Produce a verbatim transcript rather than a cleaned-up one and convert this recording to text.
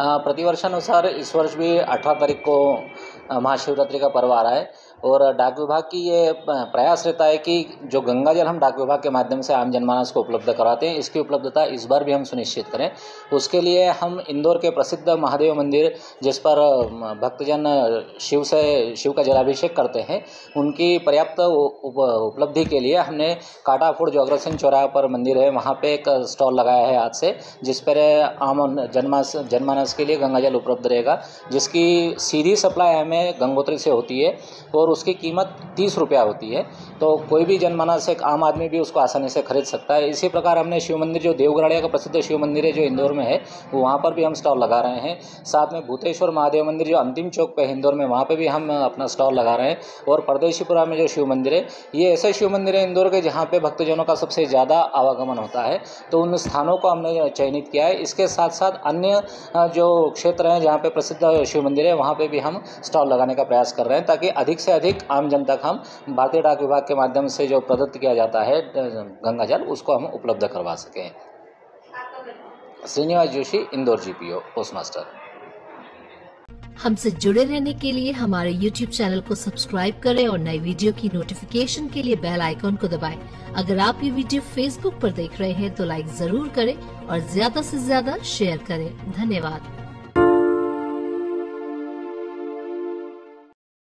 प्रतिवर्षानुसार इस वर्ष भी अठारह तारीख को महाशिवरात्रि का पर्व आ रहा है और डाक विभाग की ये प्रयास रहता है कि जो गंगा जल हम डाक विभाग के माध्यम से आम जनमानस को उपलब्ध कराते हैं, इसकी उपलब्धता इस बार भी हम सुनिश्चित करें। उसके लिए हम इंदौर के प्रसिद्ध महादेव मंदिर, जिस पर भक्तजन शिव से शिव का जलाभिषेक करते हैं, उनकी पर्याप्त उपलब्धि के लिए हमने काटाफोड़ जो अग्रत सिंह चौराहे पर मंदिर है, वहाँ पर एक स्टॉल लगाया है आज से, जिस पर आम जनमास जनमानस के लिए गंगा जल उपलब्ध रहेगा, जिसकी सीधी सप्लाई हमें गंगोत्री से होती है और उसकी कीमत तीस रुपया होती है। तो कोई भी जनमानस, एक आम आदमी भी उसको आसानी से खरीद सकता है। इसी प्रकार हमने शिव मंदिर, जो देवगराड़िया का प्रसिद्ध शिव मंदिर है जो इंदौर में है, वहाँ पर भी हम स्टॉल लगा रहे हैं। साथ में भूतेश्वर महादेव मंदिर जो अंतिम चौक पे इंदौर में, वहाँ पर भी हम अपना स्टॉल लगा रहे हैं। और परदेशीपुरा में जो शिव मंदिर है, ये ऐसे शिव मंदिर है इंदौर के जहाँ पर भक्तजनों का सबसे ज़्यादा आवागमन होता है, तो उन स्थानों को हमने चयनित किया है। इसके साथ साथ अन्य जो क्षेत्र हैं जहाँ पर प्रसिद्ध शिव मंदिर है, वहाँ पर भी हम स्टॉल लगाने का प्रयास कर रहे हैं, ताकि अधिक से अधिक आम जन तक हम भारतीय डाक विभाग के माध्यम से जो प्रदत्त किया जाता है गंगा जल, उसको हम उपलब्ध करवा सकें। Senior Joshi, Indore GPO, postmaster. हमसे जुड़े रहने के लिए हमारे यूट्यूब चैनल को सब्सक्राइब करें और नई वीडियो की नोटिफिकेशन के लिए बेल आइकॉन को दबाएं। अगर आप ये वीडियो फेसबुक पर देख रहे हैं तो लाइक जरूर करें और ज्यादा से ज्यादा शेयर करें। धन्यवाद।